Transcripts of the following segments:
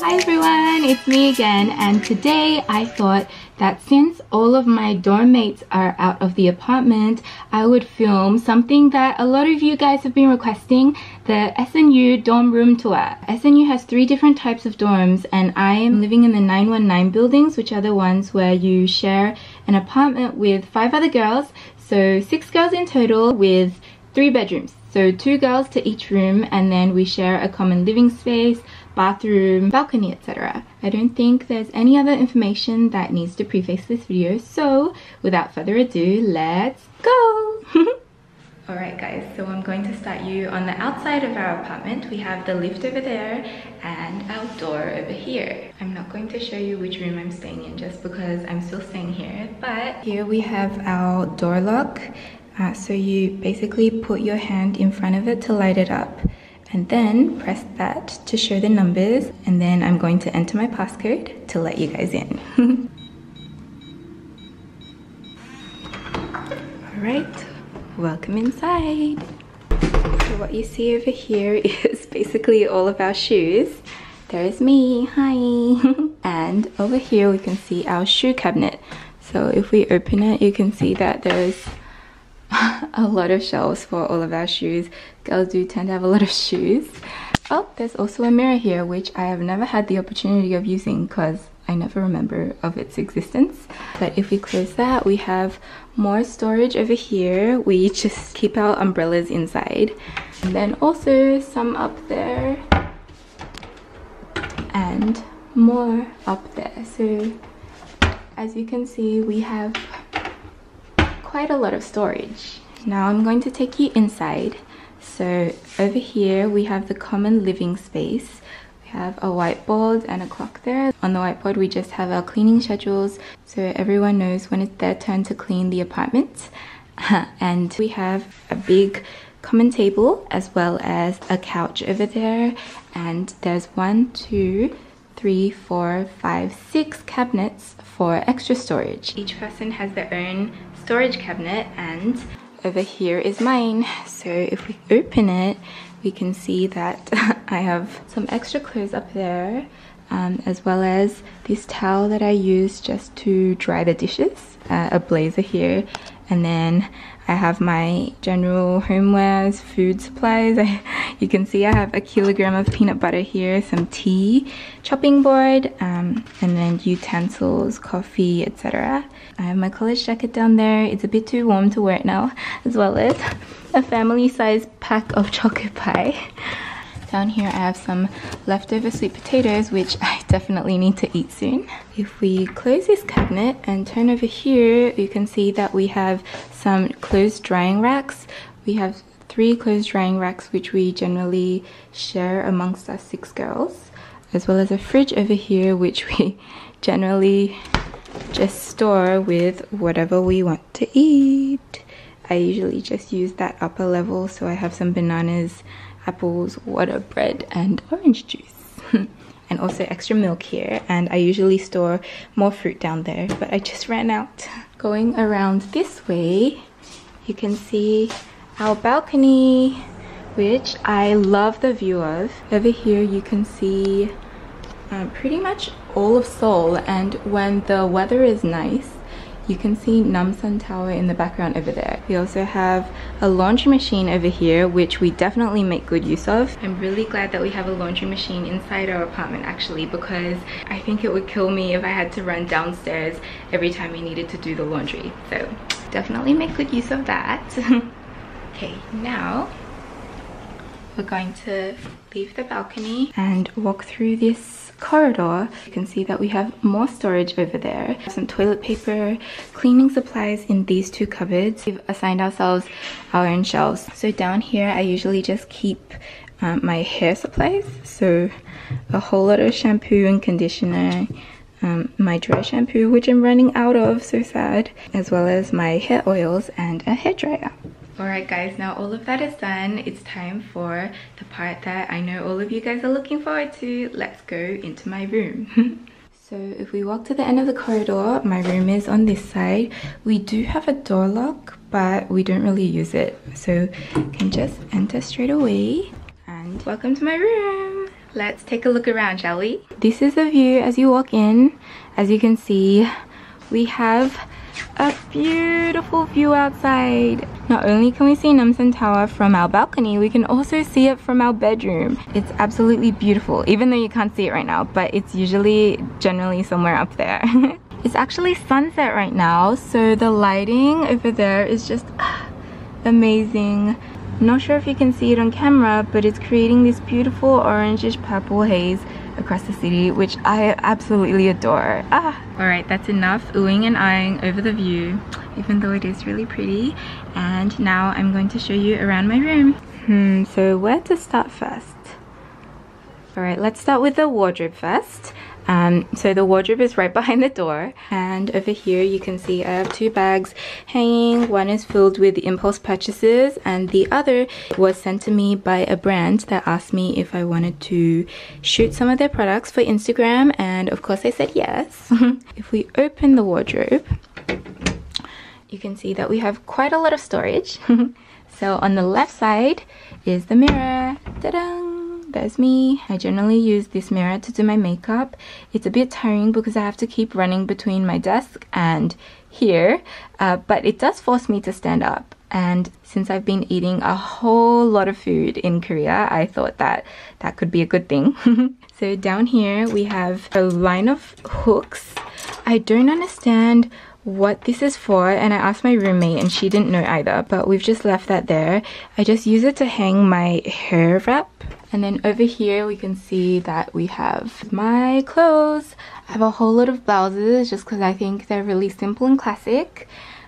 Hi everyone, it's me again, and today I thought that since all of my dorm mates are out of the apartment, I would film something that a lot of you guys have been requesting, the SNU dorm room tour. SNU has 3 different types of dorms, and I am living in the 919 buildings, which are the ones where you share an apartment with 5 other girls, so 6 girls in total with 3 bedrooms. So 2 girls to each room, and then we share a common living space, bathroom, balcony, etc. I don't think there's any other information that needs to preface this video, so without further ado, let's go! Alright guys, so I'm going to start you on the outside of our apartment. We have the lift over there and our door over here. I'm not going to show you which room I'm staying in just because I'm still staying here, but here we have our door lock. So you basically put your hand in front of it to light it up and then press that to show the numbers, and then I'm going to enter my passcode to let you guys in. Alright, welcome inside. So what you see over here is basically all of our shoes. There is me, hi! And over here we can see our shoe cabinet. So if we open it, you can see that there's a lot of shelves for all of our shoes. Girls do tend to have a lot of shoes. Oh, there's also a mirror here, which I have never had the opportunity of using because I never remember of its existence. But if we close that, we have more storage over here. We just keep our umbrellas inside. And then also some up there and more up there. So as you can see, we have quite a lot of storage. Now I'm going to take you inside. So over here we have the common living space. We have a whiteboard and a clock there. On the whiteboard we just have our cleaning schedules, so everyone knows when it's their turn to clean the apartment. And we have a big common table as well as a couch over there, and there's 1, 2, 3, 4, 5, 6 cabinets for extra storage. Each person has their own storage cabinet, and over here is mine. So if we open it, we can see that I have some extra clothes up there, as well as this towel that I use just to dry the dishes, a blazer here, and then I have my general homewares, food supplies. You can see I have a kilogram of peanut butter here, some tea, chopping board, and then utensils, coffee, etc. I have my college jacket down there. It's a bit too warm to wear it now, as well as a family-sized pack of chocolate pie. Down here I have some leftover sweet potatoes, which I definitely need to eat soon. If we close this cabinet and turn over here, you can see that we have some clothes drying racks. We have 3 clothes drying racks, which we generally share amongst us 6 girls, as well as a fridge over here, which we generally just store with whatever we want to eat. I usually just use that upper level, so I have some bananas, apples, water, bread, and orange juice. And also extra milk here, and I usually store more fruit down there, but I just ran out. Going around this way, you can see our balcony, which I love the view of. Over here you can see pretty much all of Seoul, and when the weather is nice, you can see Namsan Tower in the background over there. We also have a laundry machine over here, which we definitely make good use of. I'm really glad that we have a laundry machine inside our apartment actually, because I think it would kill me if I had to run downstairs every time we needed to do the laundry. So definitely make good use of that. Okay, now we're going to leave the balcony and walk through this corridor. You can see that we have more storage over there. Some toilet paper, cleaning supplies in these 2 cupboards. We've assigned ourselves our own shelves. So down here I usually just keep my hair supplies, so a whole lot of shampoo and conditioner, my dry shampoo, which I'm running out of, so sad, as well as my hair oils and a hairdryer. Alright guys, now all of that is done. It's time for the part that I know all of you guys are looking forward to. Let's go into my room. So if we walk to the end of the corridor, my room is on this side. We do have a door lock, but we don't really use it. So you can just enter straight away. And welcome to my room! Let's take a look around, shall we? This is the view as you walk in. As you can see, we have a beautiful view outside. Not only can we see Namsan Tower from our balcony, we can also see it from our bedroom. It's absolutely beautiful, even though you can't see it right now, but it's usually generally somewhere up there. It's actually sunset right now, so the lighting over there is just amazing. Not sure if you can see it on camera, but it's creating this beautiful orangish purple haze across the city, which I absolutely adore. Alright, that's enough oohing and eyeing over the view, even though it is really pretty. And now I'm going to show you around my room. So where to start first? Alright, let's start with the wardrobe first. So the wardrobe is right behind the door, and over here you can see I have two bags hanging. One is filled with impulse purchases and the other was sent to me by a brand that asked me if I wanted to shoot some of their products for Instagram, and of course I said yes. If we open the wardrobe, you can see that we have quite a lot of storage. So on the left side is the mirror. Ta-da! There's me. I generally use this mirror to do my makeup. It's a bit tiring because I have to keep running between my desk and here, but it does force me to stand up. And since I've been eating a whole lot of food in Korea, I thought that that could be a good thing. So down here we have a line of hooks. I don't understand what this is for, and I asked my roommate and she didn't know either, but we've just left that there. I just use it to hang my hair wrap. And then over here we can see that we have my clothes. I have a whole lot of blouses just because I think they're really simple and classic.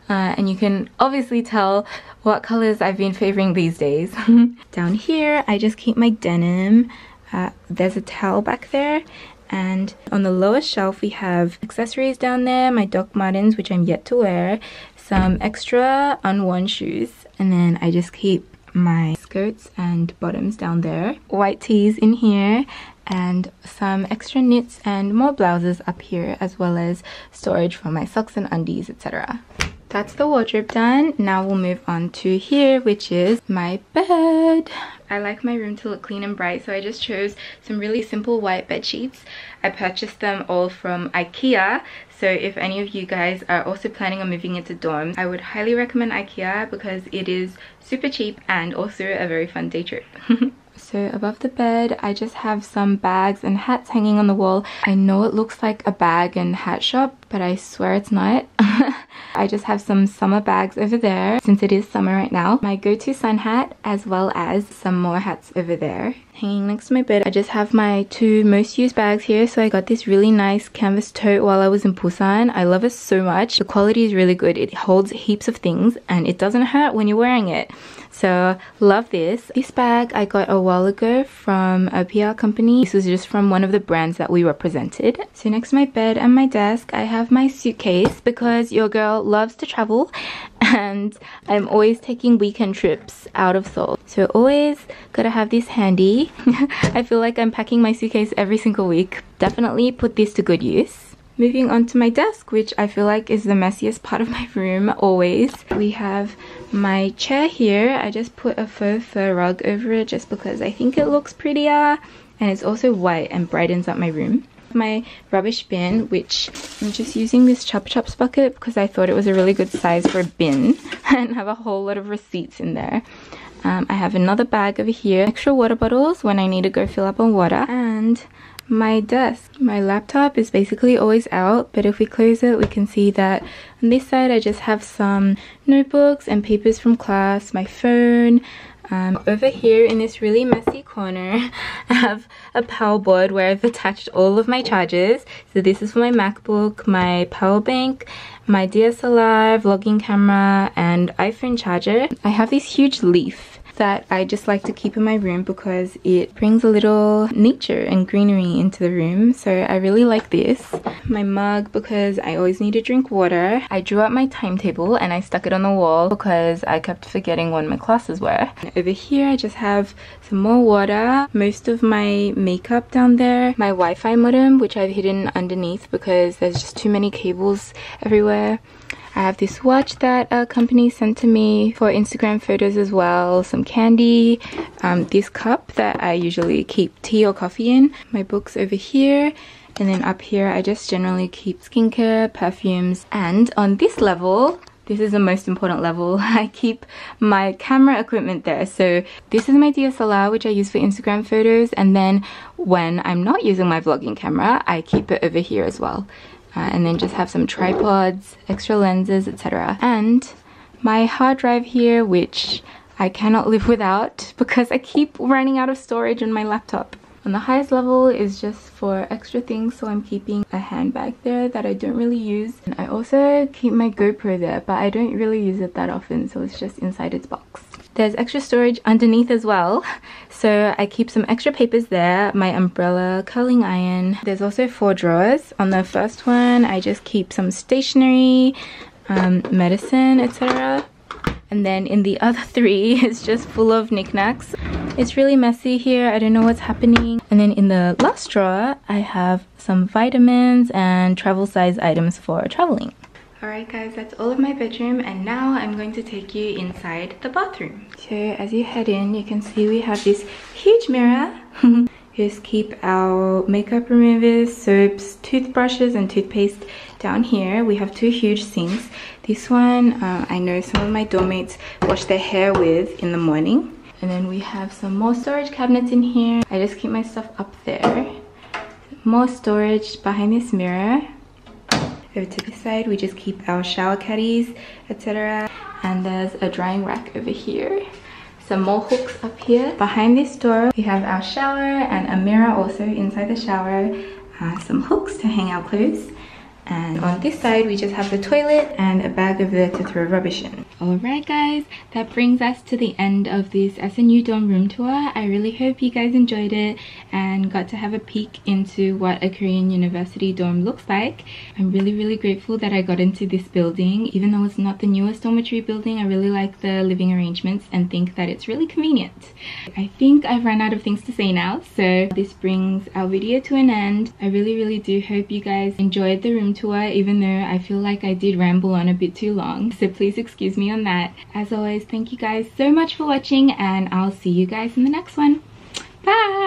And you can obviously tell what colors I've been favoring these days. Down here I just keep my denim. There's a towel back there. And on the lower shelf we have accessories down there, my Doc Martens, which I'm yet to wear, some extra unworn shoes, and then I just keep my skirts and bottoms down there, white tees in here, and some extra knits and more blouses up here, as well as storage for my socks and undies, etc. That's the wardrobe done. Now we'll move on to here, which is my bed. I like my room to look clean and bright, so I just chose some really simple white bed sheets. I purchased them all from IKEA, so if any of you guys are also planning on moving into dorms, I would highly recommend IKEA because it is super cheap and also a very fun day trip. So above the bed, I just have some bags and hats hanging on the wall. I know it looks like a bag and hat shop, but I swear it's not. I just have some summer bags over there, since it is summer right now. My go-to sun hat, as well as some more hats over there. Hanging next to my bed, I just have my two most used bags here. So I got this really nice canvas tote while I was in Busan. I love it so much. The quality is really good. It holds heaps of things and it doesn't hurt when you're wearing it. So love this. This bag I got a while ago from a PR company. This was just from one of the brands that we represented. So next to my bed and my desk, I have my suitcase because your girl loves to travel and I'm always taking weekend trips out of Seoul. So always gotta have this handy. I feel like I'm packing my suitcase every single week. Definitely put this to good use. Moving on to my desk, which I feel like is the messiest part of my room always. We have my chair here. I just put a faux fur rug over it just because I think it looks prettier. And it's also white and brightens up my room. My rubbish bin, which I'm just using this Chop Chops bucket because I thought it was a really good size for a bin. And have a whole lot of receipts in there. I have another bag over here. Extra water bottles when I need to go fill up on water. And my desk. My laptop is basically always out, but if we close it, we can see that on this side I just have some notebooks and papers from class, my phone. Over here in this really messy corner, I have a power board where I've attached all of my chargers. So this is for my MacBook, my power bank, my DSLR, vlogging camera, and iPhone charger. I have this huge leaf that I just like to keep in my room because it brings a little nature and greenery into the room, so I really like this. My mug because I always need to drink water. I drew up my timetable and I stuck it on the wall because I kept forgetting when my classes were. And over here I just have some more water, most of my makeup down there, my Wi-Fi modem which I've hidden underneath because there's just too many cables everywhere. I have this watch that a company sent to me for Instagram photos as well, some candy, this cup that I usually keep tea or coffee in, my books over here, and then up here I just generally keep skincare, perfumes, and on this level, this is the most important level, I keep my camera equipment there. So this is my DSLR, which I use for Instagram photos, and then when I'm not using my vlogging camera, I keep it over here as well. And then just have some tripods, extra lenses, etc. And my hard drive here, which I cannot live without because I keep running out of storage on my laptop. On the highest level is just for extra things, so I'm keeping a handbag there that I don't really use. And I also keep my GoPro there, but I don't really use it that often, so it's just inside its box. There's extra storage underneath as well, so I keep some extra papers there, my umbrella, curling iron. There's also 4 drawers. On the first one, I just keep some stationery, medicine, etc. And then in the other 3, it's just full of knickknacks. It's really messy here, I don't know what's happening. And then in the last drawer, I have some vitamins and travel size items for traveling. Alright guys, that's all of my bedroom, and now I'm going to take you inside the bathroom. So as you head in, you can see we have this huge mirror. Just keep our makeup removers, soaps, toothbrushes and toothpaste down here. We have 2 huge sinks. This one I know some of my dormmates wash their hair with in the morning. And then we have some more storage cabinets in here. I just keep my stuff up there. More storage behind this mirror. Over to this side, we just keep our shower caddies, etc. And there's a drying rack over here. Some more hooks up here. Behind this door, we have our shower and a mirror also inside the shower. Some hooks to hang our clothes. And on this side, we just have the toilet and a bag over there to throw rubbish in. Alright guys, that brings us to the end of this SNU dorm room tour. I really hope you guys enjoyed it and got to have a peek into what a Korean university dorm looks like. I'm really grateful that I got into this building. Even though it's not the newest dormitory building, I really like the living arrangements and think that it's really convenient. I think I've run out of things to say now, so this brings our video to an end. I really do hope you guys enjoyed the room tour, even though I feel like I did ramble on a bit too long, so please excuse me on that. As always, thank you guys so much for watching, and I'll see you guys in the next one. Bye!